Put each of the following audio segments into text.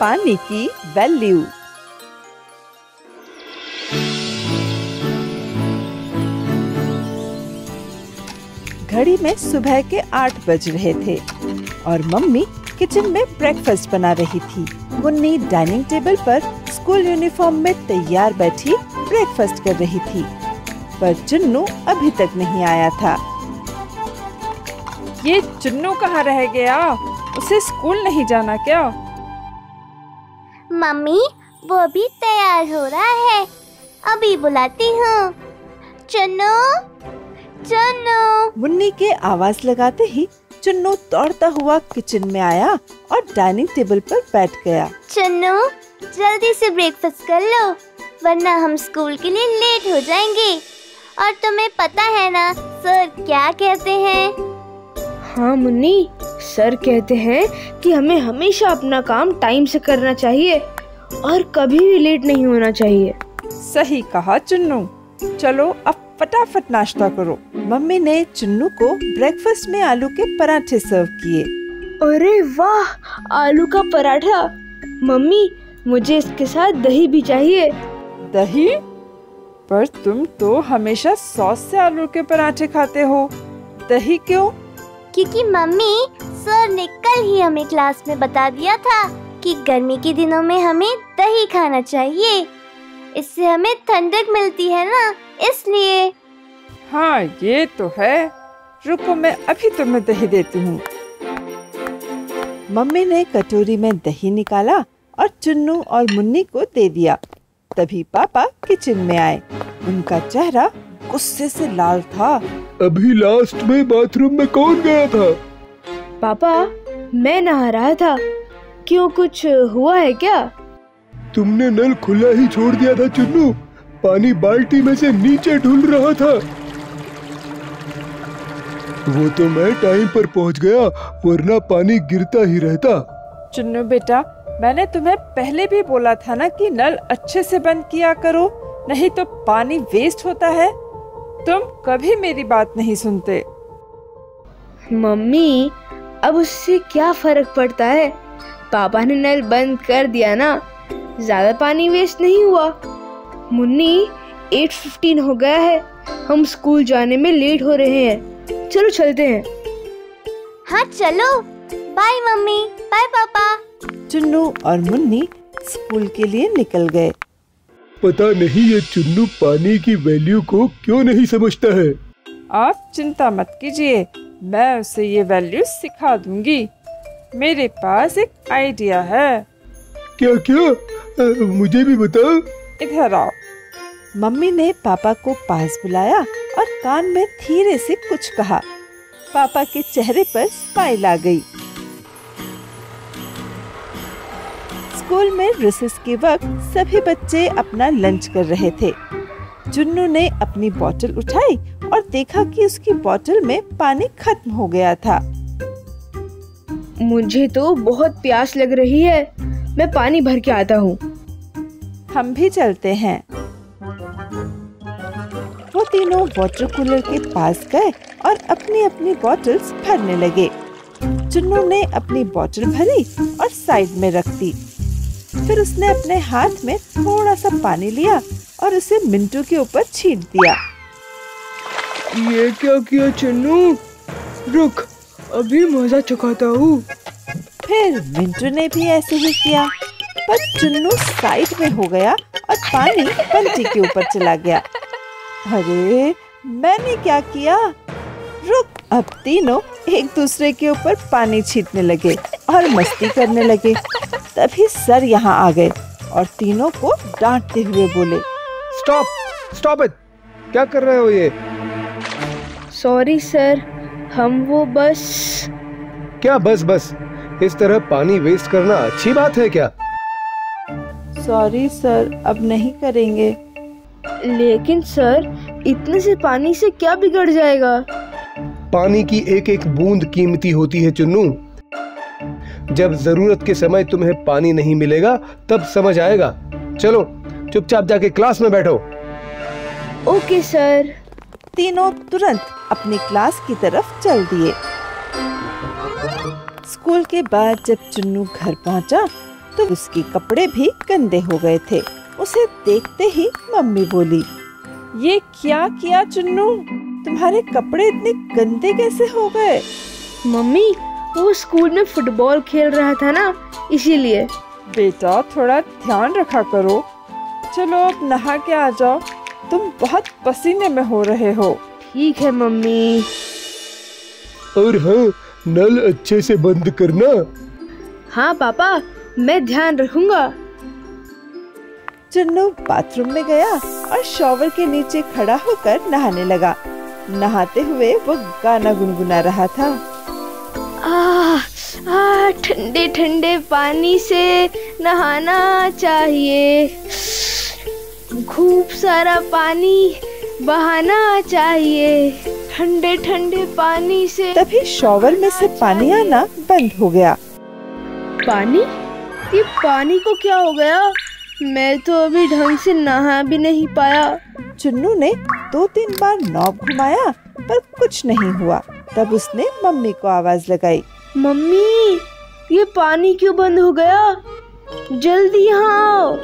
पानी की वैल्यू। घड़ी में सुबह के 8 बज रहे थे और मम्मी किचन में ब्रेकफास्ट बना रही थी। मुन्नी डाइनिंग टेबल पर स्कूल यूनिफॉर्म में तैयार बैठी ब्रेकफास्ट कर रही थी, पर चुन्नू अभी तक नहीं आया था। ये चुन्नू कहाँ रह गया? उसे स्कूल नहीं जाना क्या? मम्मी, वो भी तैयार हो रहा है, अभी बुलाती हूँ। चुन्नू, चुन्नू। मुन्नी के आवाज लगाते ही चुन्नू दौड़ता हुआ किचन में आया और डाइनिंग टेबल पर बैठ गया। चुन्नू, जल्दी से ब्रेकफास्ट कर लो, वरना हम स्कूल के लिए लेट हो जाएंगे। और तुम्हें पता है ना सर क्या कहते हैं? हाँ मुन्नी, सर कहते हैं कि हमें हमेशा अपना काम टाइम से करना चाहिए और कभी भी लेट नहीं होना चाहिए। सही कहा चुन्नू, चलो अब फटाफट नाश्ता करो। मम्मी ने चुन्नू को ब्रेकफास्ट में आलू के पराठे सर्व किए। अरे वाह, आलू का पराठा! मम्मी, मुझे इसके साथ दही भी चाहिए। दही? पर तुम तो हमेशा सॉस से आलू के पराठे खाते हो, दही क्यों? क्योंकि मम्मी, सर ने कल ही हमें क्लास में बता दिया था कि गर्मी के दिनों में हमें दही खाना चाहिए, इससे हमें ठंडक मिलती है ना, इसलिए। हाँ, ये तो है। रुको, मैं अभी तुम्हें दही देती हूँ। मम्मी ने कटोरी में दही निकाला और चुन्नू और मुन्नी को दे दिया। तभी पापा किचन में आए। उनका चेहरा गुस्से से लाल था। अभी लास्ट में बाथरूम में कौन गया था? पापा, मैं नहा रहा था। क्यों, कुछ हुआ है क्या? तुमने नल खुला ही छोड़ दिया था चुन्नू, पानी बाल्टी में से नीचे ढूल रहा था। वो तो मैं टाइम पर पहुंच गया, वरना पानी गिरता ही रहता। चुन्नू बेटा, मैंने तुम्हें पहले भी बोला था ना कि नल अच्छे से बंद किया करो, नहीं तो पानी वेस्ट होता है। तुम कभी मेरी बात नहीं सुनते। मम्मी, अब उससे क्या फर्क पड़ता है? पापा ने नल बंद कर दिया ना, ज्यादा पानी वेस्ट नहीं हुआ। मुन्नी, 8:15 हो गया है, हम स्कूल जाने में लेट हो रहे हैं, चलो चलते हैं। हाँ चलो, बाय मम्मी, बाय पापा। चुन्नू और मुन्नी स्कूल के लिए निकल गए। पता नहीं ये चुन्नू पानी की वैल्यू को क्यों नहीं समझता है। आप चिंता मत कीजिए, मैं उसे ये वैल्यू सिखा दूंगी। मेरे पास एक आइडिया है। क्या? क्या? मुझे भी बताओ। इधर आओ। मम्मी ने पापा को पास बुलाया और कान में धीरे से कुछ कहा। पापा के चेहरे पर स्माइल आ गई। स्कूल में रिसेस के वक्त सभी बच्चे अपना लंच कर रहे थे। चुन्नू ने अपनी बोतल उठाई और देखा कि उसकी बोतल में पानी खत्म हो गया था। मुझे तो बहुत प्यास लग रही है, मैं पानी भर के आता हूँ। हम भी चलते हैं। वो तीनों वाटर कूलर के पास गए और अपनी अपनी बॉटल्स भरने लगे। चुन्नू ने अपनी बॉटल भरी और साइड में रख दी। फिर उसने अपने हाथ में थोड़ा सा पानी लिया और उसे मिंटू के ऊपर छींट दिया। ये क्या किया चुन्नू? रुक, अभी मजा चुकाता हूँ। फिर मिंटू ने भी ऐसे ही किया, पर चुन्नू साइड में हो गया और पानी बल्टी के ऊपर चला गया। अरे, मैंने क्या किया? रुक, अब तीनों एक दूसरे के ऊपर पानी छींटने लगे और मस्ती करने लगे। तभी सर यहाँ आ गए और तीनों को डांटते हुए बोले, स्टॉप, स्टॉप इट, क्या कर रहे हो ये? सॉरी सर, हम वो बस। क्या बस? बस इस तरह पानी वेस्ट करना अच्छी बात है क्या? सॉरी सर, अब नहीं करेंगे। लेकिन सर, इतने से पानी से क्या बिगड़ जाएगा? पानी की एक एक बूंद कीमती होती है चुन्नू। जब जरूरत के समय तुम्हें पानी नहीं मिलेगा तब समझ आएगा। चलो चुपचाप जाके क्लास में बैठो। Okay sir. तीनों तुरंत अपनी क्लास की तरफ चल दिए। स्कूल के बाद जब चुन्नू घर पहुंचा तो उसके कपड़े भी गंदे हो गए थे। उसे देखते ही मम्मी बोली, ये क्या किया चुन्नू, तुम्हारे कपड़े इतने गंदे कैसे हो गए? मम्मी, वो स्कूल में फुटबॉल खेल रहा था ना, इसीलिए। बेटा थोड़ा ध्यान रखा करो। चलो अब नहा के आ जाओ, तुम बहुत पसीने में हो रहे हो। ठीक है मम्मी। और हाँ, नल अच्छे से बंद करना। हाँ पापा, मैं ध्यान रखूंगा। चुन्नू बाथरूम में गया और शॉवर के नीचे खड़ा होकर नहाने लगा। नहाते हुए वो गाना गुनगुना रहा था। ठंडे ठंडे पानी से नहाना चाहिए, खूब सारा पानी बहाना चाहिए, ठंडे ठंडे पानी से। तभी शॉवर में से पानी आना बंद हो गया। पानी? ये पानी को क्या हो गया? मैं तो अभी ढंग से नहा भी नहीं पाया। चुन्नू ने 2-3 बार नॉब घुमाया पर कुछ नहीं हुआ। तब उसने मम्मी को आवाज लगाई, मम्मी ये पानी क्यों बंद हो गया? जल्दी यहाँ आओ।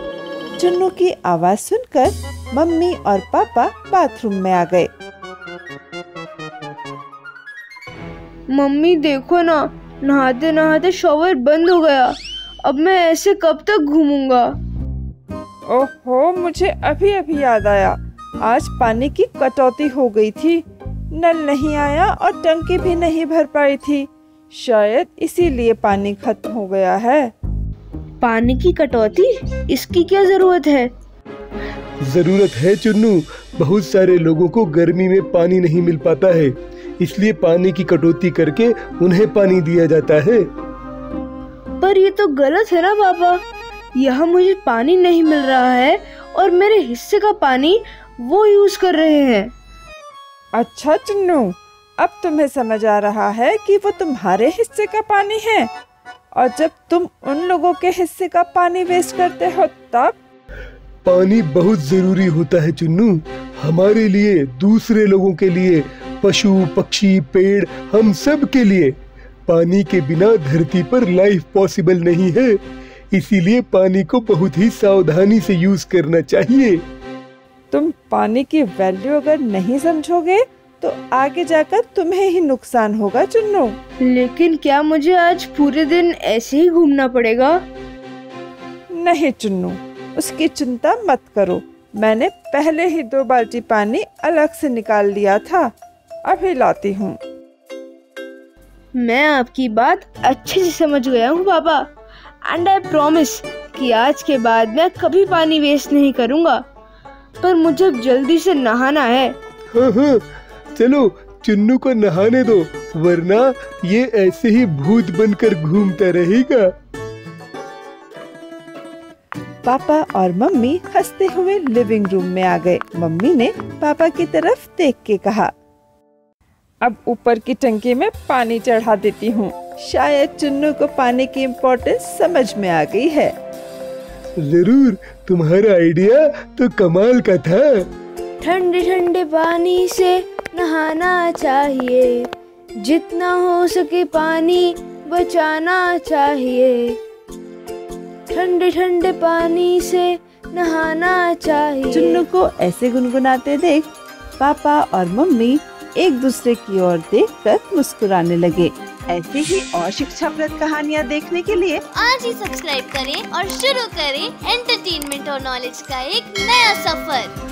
चुन्नू की आवाज सुनकर मम्मी और पापा बाथरूम में आ गए। मम्मी देखो ना, नहाते नहाते शॉवर बंद हो गया। अब मैं ऐसे कब तक घूमूंगा? ओहो, मुझे अभी अभी याद आया, आज पानी की कटौती हो गई थी, नल नहीं आया और टंकी भी नहीं भर पाई थी, शायद इसीलिए पानी खत्म हो गया है। पानी की कटौती, इसकी क्या जरूरत है? जरूरत है चुन्नू, बहुत सारे लोगों को गर्मी में पानी नहीं मिल पाता है, इसलिए पानी की कटौती करके उन्हें पानी दिया जाता है। पर ये तो गलत है ना पापा, यहाँ मुझे पानी नहीं मिल रहा है और मेरे हिस्से का पानी वो यूज कर रहे हैं। अच्छा चुन्नू, अब तुम्हें समझ आ रहा है कि वो तुम्हारे हिस्से का पानी है, और जब तुम उन लोगों के हिस्से का पानी वेस्ट करते हो तब? पानी बहुत जरूरी होता है चुन्नू, हमारे लिए, दूसरे लोगों के लिए, पशु पक्षी पेड़, हम सब के लिए। पानी के बिना धरती पर लाइफ पॉसिबल नहीं है, इसीलिए पानी को बहुत ही सावधानी से यूज करना चाहिए। तुम पानी की वैल्यू अगर नहीं समझोगे तो आगे जाकर तुम्हें ही नुकसान होगा चुन्नू। लेकिन क्या मुझे आज पूरे दिन ऐसे ही घूमना पड़ेगा? नहीं चुन्नू, उसकी चिंता मत करो, मैंने पहले ही 2 बाल्टी पानी अलग से निकाल लिया था, अभी लाती हूँ। मैं आपकी बात अच्छे से समझ गया हूँ पापा, एंड आई प्रॉमिस कि आज के बाद मैं कभी पानी वेस्ट नहीं करूँगा। पर मुझे जल्दी से नहाना है। चलो चुन्नू को नहाने दो, वरना ये ऐसे ही भूत बनकर घूमता रहेगा। पापा और मम्मी हंसते हुए लिविंग रूम में आ गए। मम्मी ने पापा की तरफ देख के कहा, अब ऊपर की टंकी में पानी चढ़ा देती हूँ, शायद चुन्नू को पानी की इम्पोर्टेंस समझ में आ गई है। जरूर, तुम्हारा आइडिया तो कमाल का था। ठंडे ठंडे पानी से नहाना चाहिए, जितना हो सके पानी बचाना चाहिए, ठंडे ठंडे पानी से नहाना चाहिए। चुन्नू को ऐसे गुनगुनाते देख पापा और मम्मी एक दूसरे की ओर देखकर मुस्कुराने लगे। ऐसे ही और शिक्षाप्रद कहानियाँ देखने के लिए आज ही सब्सक्राइब करें और शुरू करें एंटरटेनमेंट और नॉलेज का एक नया सफर।